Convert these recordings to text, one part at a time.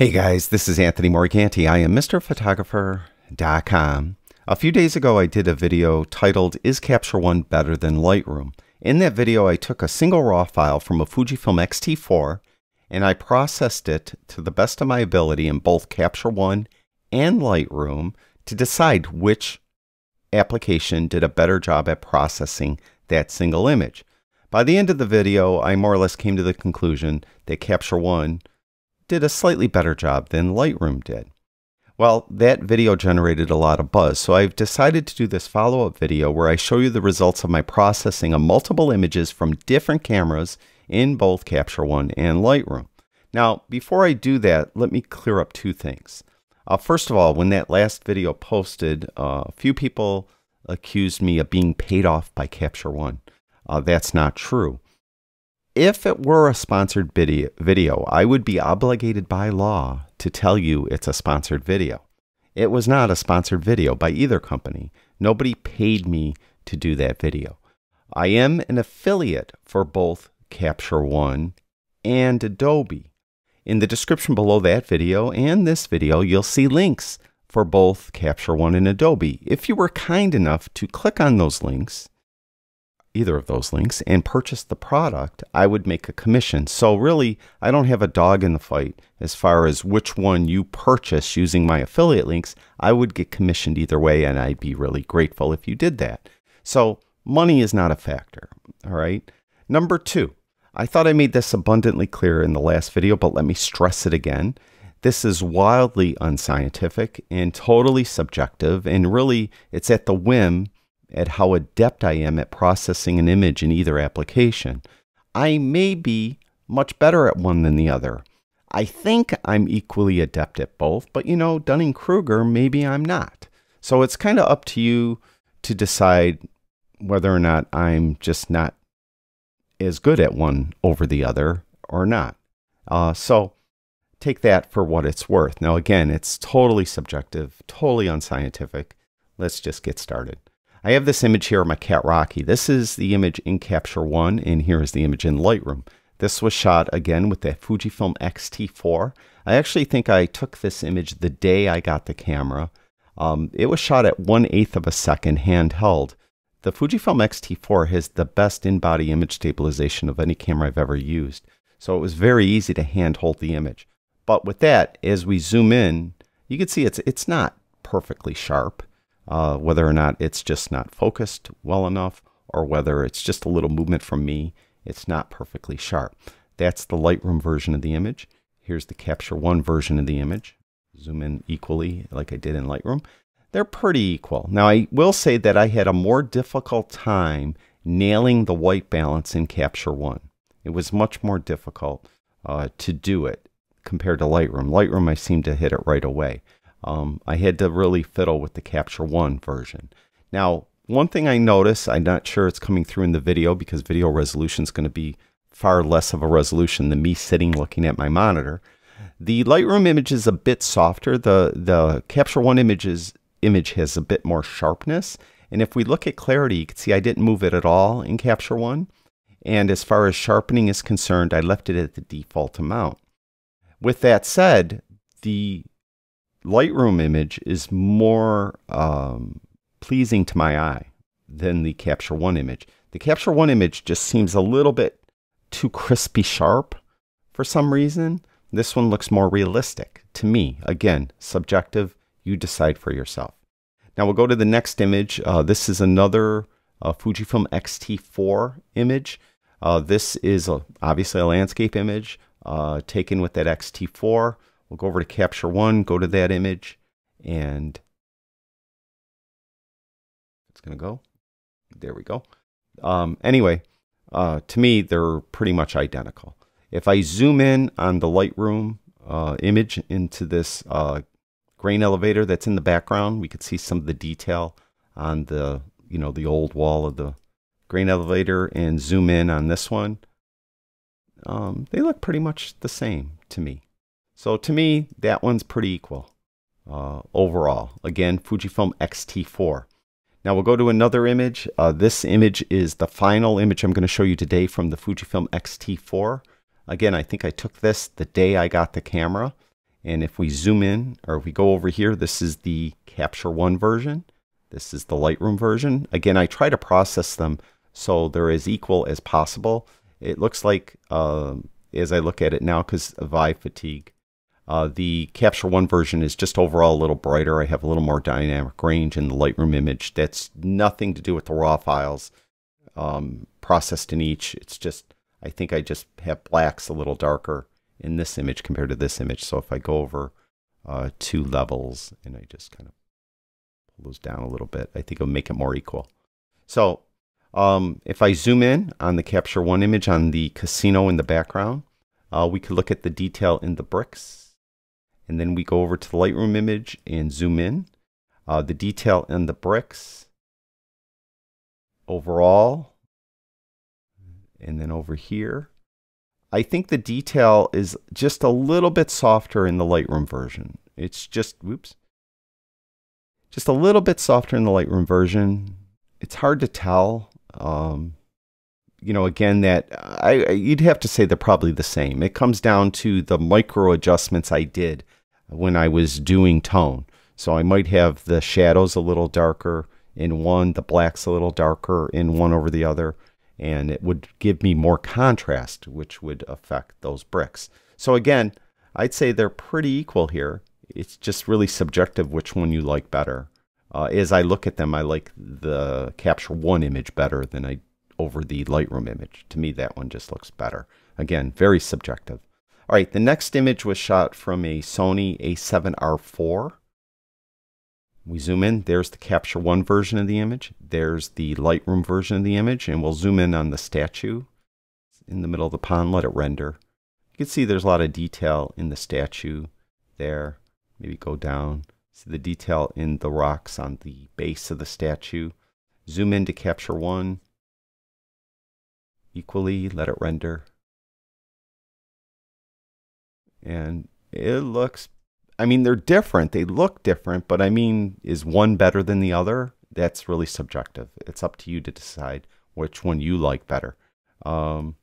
Hey guys, this is Anthony Morganti. I am MrPhotographer.com. A few days ago I did a video titled, Is Capture One Better Than Lightroom? In that video I took a single RAW file from a Fujifilm X-T4 and I processed it to the best of my ability in both Capture One and Lightroom to decide which application did a better job at processing that single image. By the end of the video I more or less came to the conclusion that Capture One did a slightly better job than Lightroom did. Well, that video generated a lot of buzz, so I've decided to do this follow-up video where I show you the results of my processing of multiple images from different cameras in both Capture One and Lightroom. Now, before I do that, let me clear up two things. First of all, when that last video posted, a few people accused me of being paid off by Capture One. That's not true. If it were a sponsored video, I would be obligated by law to tell you it's a sponsored video. It was not a sponsored video by either company. Nobody paid me to do that video. I am an affiliate for both Capture One and Adobe. In the description below that video and this video, you'll see links for both Capture One and Adobe. If you were kind enough to click on those links, either of those links, and purchase the product, I would make a commission. So really, I don't have a dog in the fight as far as which one you purchase using my affiliate links. I would get commissioned either way, and I'd be really grateful if you did that. So money is not a factor, all right? Number two, I thought I made this abundantly clear in the last video, but let me stress it again. This is wildly unscientific and totally subjective, and really, it's at the whim at how adept I am at processing an image in either application. I may be much better at one than the other. I think I'm equally adept at both, but you know, Dunning-Kruger, maybe I'm not. So it's kind of up to you to decide whether or not I'm just not as good at one over the other or not. So take that for what it's worth. Now again, it's totally subjective, totally unscientific. Let's just get started. I have this image here of my cat Rocky. This is the image in Capture One, and here is the image in Lightroom. This was shot again with the Fujifilm X-T4. I actually think I took this image the day I got the camera. It was shot at 1/8 of a second handheld. The Fujifilm X-T4 has the best in-body image stabilization of any camera I've ever used. So it was very easy to handhold the image. But with that, as we zoom in, you can see it's not perfectly sharp. Whether or not it's just not focused well enough, or whether it's just a little movement from me, it's not perfectly sharp. That's the Lightroom version of the image. Here's the Capture One version of the image. Zoom in equally like I did in Lightroom. They're pretty equal. Now I will say that I had a more difficult time nailing the white balance in Capture One. It was much more difficult to do it compared to Lightroom. Lightroom, I seemed to hit it right away. I had to really fiddle with the Capture One version. Now, one thing I notice, I'm not sure it's coming through in the video because video resolution is going to be far less of a resolution than me sitting looking at my monitor. The Lightroom image is a bit softer. The Capture One image has a bit more sharpness. And if we look at clarity, you can see I didn't move it at all in Capture One. And as far as sharpening is concerned, I left it at the default amount. With that said, the Lightroom image is more pleasing to my eye than the Capture One image. The Capture One image just seems a little bit too crispy sharp for some reason. This one looks more realistic to me. Again, subjective, you decide for yourself. Now we'll go to the next image. This is another Fujifilm X-T4 image. This is obviously a landscape image taken with that X-T4. We'll go over to Capture One, go to that image, and it's going to go. There we go. Anyway, to me, they're pretty much identical. If I zoom in on the Lightroom image into this grain elevator that's in the background, we could see some of the detail on the, you know, the old wall of the grain elevator, and zoom in on this one. They look pretty much the same to me. So to me, that one's pretty equal overall. Again, Fujifilm X-T4. Now we'll go to another image. This image is the final image I'm going to show you today from the Fujifilm X-T4. Again, I think I took this the day I got the camera. And if we zoom in, or if we go over here, this is the Capture One version. This is the Lightroom version. Again, I try to process them so they're as equal as possible. It looks like, as I look at it now, because of eye fatigue, the Capture One version is just overall a little brighter. I have a little more dynamic range in the Lightroom image. That's nothing to do with the RAW files processed in each. It's just, I think I just have blacks a little darker in this image compared to this image. So if I go over 2 levels and I just kind of pull those down a little bit, I think it'll make it more equal. So if I zoom in on the Capture One image on the casino in the background, we could look at the detail in the bricks. And then we go over to the Lightroom image and zoom in. The detail in the bricks overall, and then over here. I think the detail is just a little bit softer in the Lightroom version. It's just, whoops, just a little bit softer in the Lightroom version. It's hard to tell. You know, again, that you'd have to say they're probably the same. It comes down to the micro adjustments I did when I was doing tone. So I might have the shadows a little darker in one, the blacks a little darker in one over the other, and it would give me more contrast, which would affect those bricks. So again, I'd say they're pretty equal here. It's just really subjective which one you like better. As I look at them, I like the Capture One image better than I over the Lightroom image. To me, that one just looks better. Again, very subjective. All right, the next image was shot from a Sony A7R 4. We zoom in, there's the Capture One version of the image, there's the Lightroom version of the image, and we'll zoom in on the statue in the middle of the pond, let it render. You can see there's a lot of detail in the statue there. Maybe go down, see the detail in the rocks on the base of the statue. Zoom in to Capture One, equally, let it render. And it looks, I mean, they're different. They look different, but I mean, is one better than the other? That's really subjective. It's up to you to decide which one you like better. Look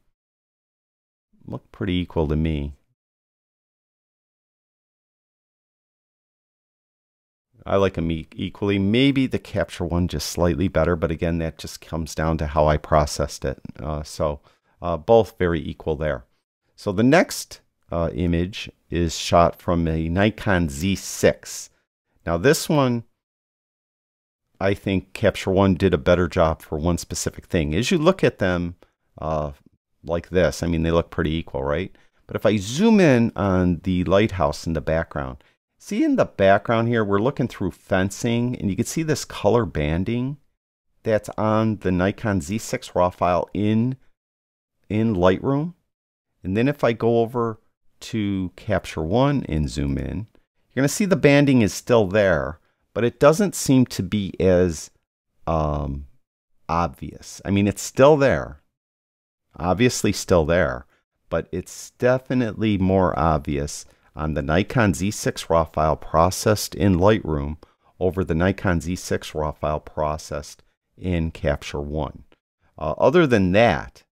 pretty equal to me. I like them equally. Maybe the Capture One just slightly better, but again, that just comes down to how I processed it. Both very equal there. So the next image is shot from a Nikon Z6. Now this one, I think Capture One did a better job for one specific thing. As you look at them like this, I mean, they look pretty equal, right? But if I zoom in on the lighthouse in the background, see in the background here, we're looking through fencing, and you can see this color banding that's on the Nikon Z6 RAW file in Lightroom. And then if I go over to Capture One and zoom in, you're going to see the banding is still there, but it doesn't seem to be as obvious. I mean, it's still there, obviously still there, but it's definitely more obvious on the Nikon Z6 RAW file processed in Lightroom over the Nikon Z6 RAW file processed in Capture One. Other than that,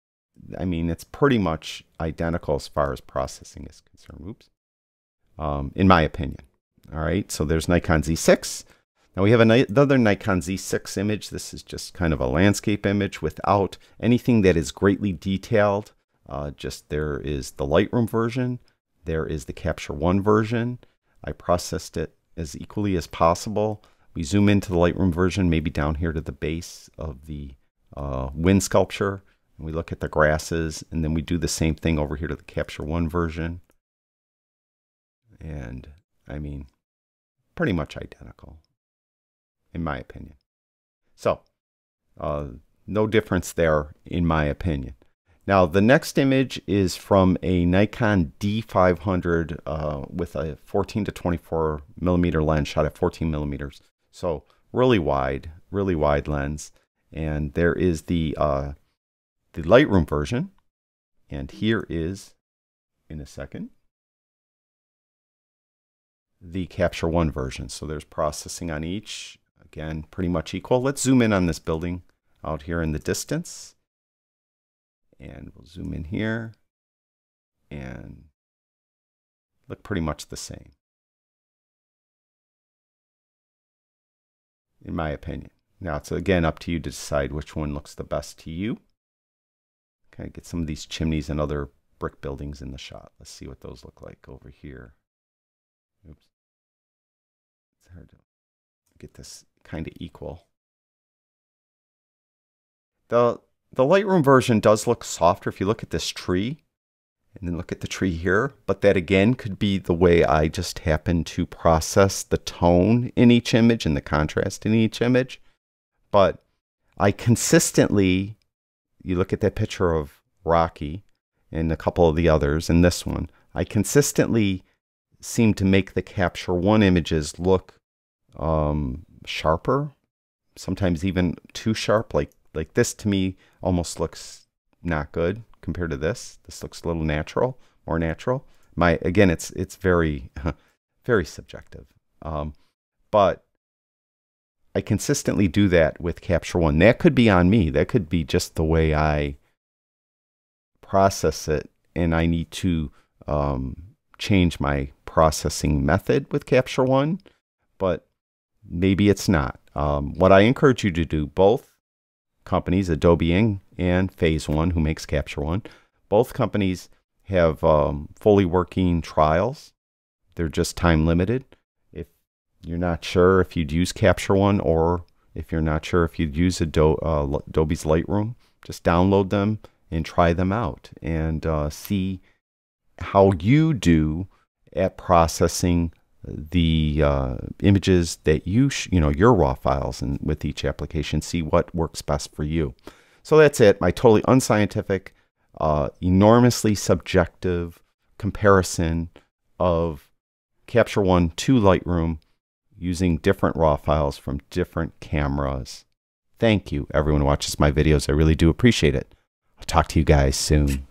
I mean, it's pretty much identical as far as processing is concerned. Oops. In my opinion. All right, so there's Nikon Z6. Now we have another Nikon Z6 image. This is just kind of a landscape image without anything that is greatly detailed. Just there is the Lightroom version. There is the Capture One version. I processed it as equally as possible. We zoom into the Lightroom version, maybe down here to the base of the wind sculpture. We look at the grasses, and then we do the same thing over here to the Capture One version. And, I mean, pretty much identical, in my opinion. So, no difference there, in my opinion. Now, the next image is from a Nikon D500 with a 14 to 24 millimeter lens, shot at 14 millimeters. So, really wide lens. And there is the Lightroom version, and here is, in a second, the Capture One version. So there's processing on each, again, pretty much equal. Let's zoom in on this building out here in the distance, and we'll zoom in here, and look pretty much the same, in my opinion. Now it's again up to you to decide which one looks the best to you. Okay, get some of these chimneys and other brick buildings in the shot. Let's see what those look like over here. Oops. It's hard to get this kind of equal. The Lightroom version does look softer. If you look at this tree, and then look at the tree here, but that again could be the way I just happen to process the tone in each image and the contrast in each image. But I consistently, you look at that picture of Rocky and a couple of the others and this one, I consistently seem to make the Capture One images look sharper, sometimes even too sharp. Like this to me almost looks not good compared to this. This looks a little natural, more natural. Again, it's very, very subjective. But I consistently do that with Capture One. That could be on me. That could be just the way I process it, and I need to change my processing method with Capture One, but maybe it's not. What I encourage you to do, both companies, Adobe Inc. and Phase One, who makes Capture One, both companies have fully working trials. They're just time limited. If you're not sure if you'd use Capture One, or if you're not sure if you'd use Adobe's Lightroom, just download them and try them out and see how you do at processing the images that your raw files, and with each application, see what works best for you. So that's it, my totally unscientific, enormously subjective comparison of Capture One to Lightroom using different raw files from different cameras. Thank you, everyone who watches my videos. I really do appreciate it. I'll talk to you guys soon.